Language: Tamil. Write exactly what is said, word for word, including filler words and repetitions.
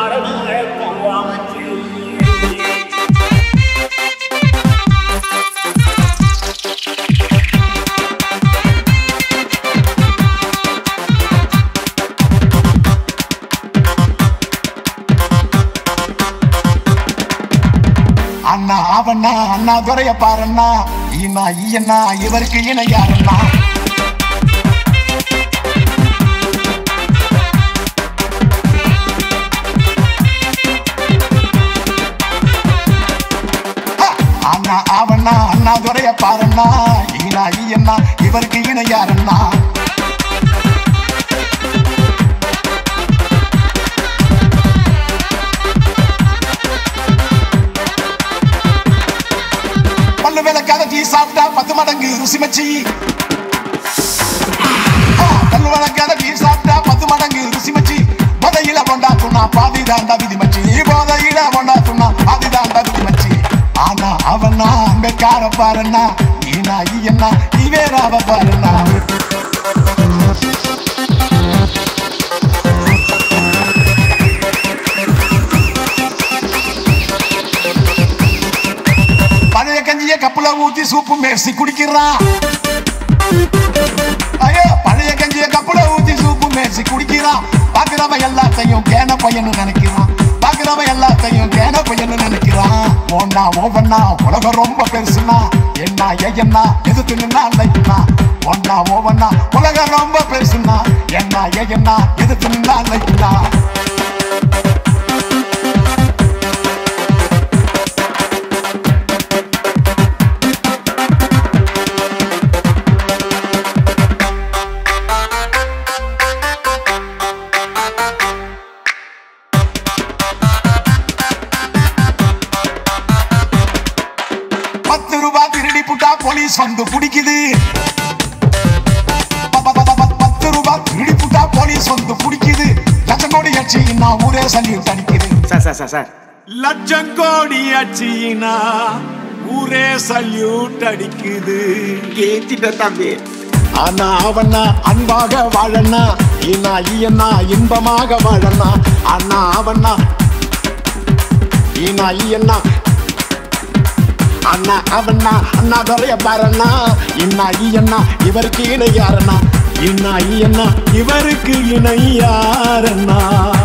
அண்ணா ஆவண்ணா அண்ணா துறைய பாரண்ணா ஈனா ஈயண்ணா இவருக்கு இணை யாரண்ணா அண்ணா ஆவண்ணா அண்ணா துறைய பாரண்ணா ஈனா ஈயண்ணா இவருக்கு இணை யாரண்ணா பத்து மடங்கு ருசி மச்சி கல் வழக்காத பீர் சாப்பிட்டா பத்து மடங்கு ருசி மச்சி போதையில போண்டா துண்ணா பாதிதான் தகுதி மச்சி போதையில போண்டா துண்ணா பாதிதான் தகுதி மச்சி ஆனா அவனா அங்க கார பாருன்னா ஈனா ஈயன்னா இவேராவ பாருன்னா கப்புல ஊத்தி சூப்பு மேசி குடிக்கிறான் ஐயோ பழைய கஞ்சிய கப்புல ஊத்தி சூப்பு மேசி குடிக்கிறான் பாக்குறவ எல்லாத்தையும் கேன பையன்னு நினைக்கிறான் பாக்குறவ எல்லாத்தையும் கேன பையன்னு நினைக்கிறான் ஒன்னா ஓவண்ணா உலகம் ரொம்ப பெருசுனா என்ன ஏன்னா எதிர்த்து நின்னா லைக்குனா ஒன்னா ஓவண்ணா உலகம் ரொம்ப பெருசுனா என்ன ஏன்னா எதிர்த்து நின்னா லைக்குனா போலீஸ் வந்து பிடிக்குது பத்து ரூபாய் திருடி புட்டா போலீஸ் வந்து பிடிக்குது லட்சம் கோடி ஆட்சியினா ஊரே சல்யூட் தடிக்குது சார் சார் சார் சார் லட்சம் கோடி ஆட்சியினா ஊரே சல்யூட் அடிக்குது கேட்டிட்ட தம்பி ஆனா ஆவண்ணா அன்பாக வாழண்ணா ஈனா ஈயண்ணா இன்பமாக வாழண்ணா ஆனா ஆவண்ணா ஈனா ஈயண்ணா அண்ணா அவண்ணா அண்ணா துறைய பாரண்ணா இன்னா ஈயண்ணா இவருக்கு இணை யாரண்ணா இன்னா ஈயண்ணா இவருக்கு இணை யாரண்ணா.